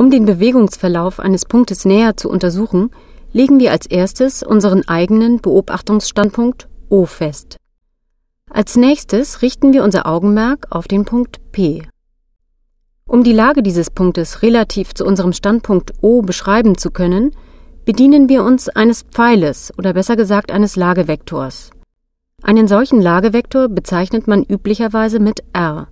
Um den Bewegungsverlauf eines Punktes näher zu untersuchen, legen wir als erstes unseren eigenen Beobachtungsstandpunkt O fest. Als nächstes richten wir unser Augenmerk auf den Punkt P. Um die Lage dieses Punktes relativ zu unserem Standpunkt O beschreiben zu können, bedienen wir uns eines Pfeiles oder besser gesagt eines Lagevektors. Einen solchen Lagevektor bezeichnet man üblicherweise mit R.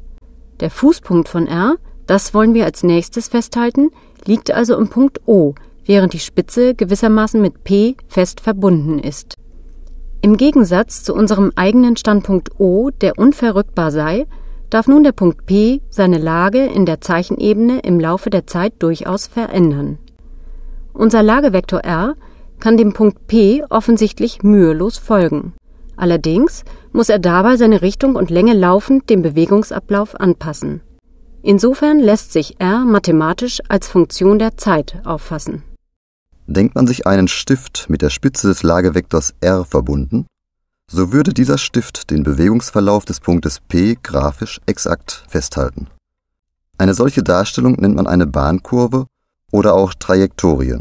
Der Fußpunkt von R, das wollen wir als nächstes festhalten, liegt also im Punkt O, während die Spitze gewissermaßen mit P fest verbunden ist. Im Gegensatz zu unserem eigenen Standpunkt O, der unverrückbar sei, darf nun der Punkt P seine Lage in der Zeichenebene im Laufe der Zeit durchaus verändern. Unser Lagevektor R kann dem Punkt P offensichtlich mühelos folgen. Allerdings muss er dabei seine Richtung und Länge laufend dem Bewegungsablauf anpassen. Insofern lässt sich R mathematisch als Funktion der Zeit auffassen. Denkt man sich einen Stift mit der Spitze des Lagevektors R verbunden, so würde dieser Stift den Bewegungsverlauf des Punktes P grafisch exakt festhalten. Eine solche Darstellung nennt man eine Bahnkurve oder auch Trajektorie.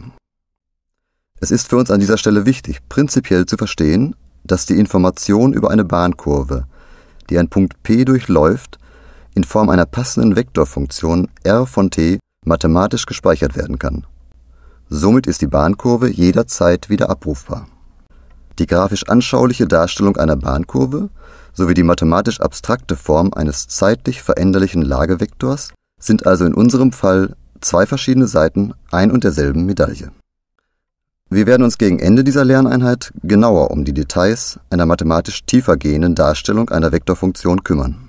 Es ist für uns an dieser Stelle wichtig, prinzipiell zu verstehen, dass die Information über eine Bahnkurve, die ein Punkt P durchläuft, in Form einer passenden Vektorfunktion R von t mathematisch gespeichert werden kann. Somit ist die Bahnkurve jederzeit wieder abrufbar. Die grafisch anschauliche Darstellung einer Bahnkurve sowie die mathematisch abstrakte Form eines zeitlich veränderlichen Lagevektors sind also in unserem Fall zwei verschiedene Seiten ein und derselben Medaille. Wir werden uns gegen Ende dieser Lerneinheit genauer um die Details einer mathematisch tiefer gehenden Darstellung einer Vektorfunktion kümmern.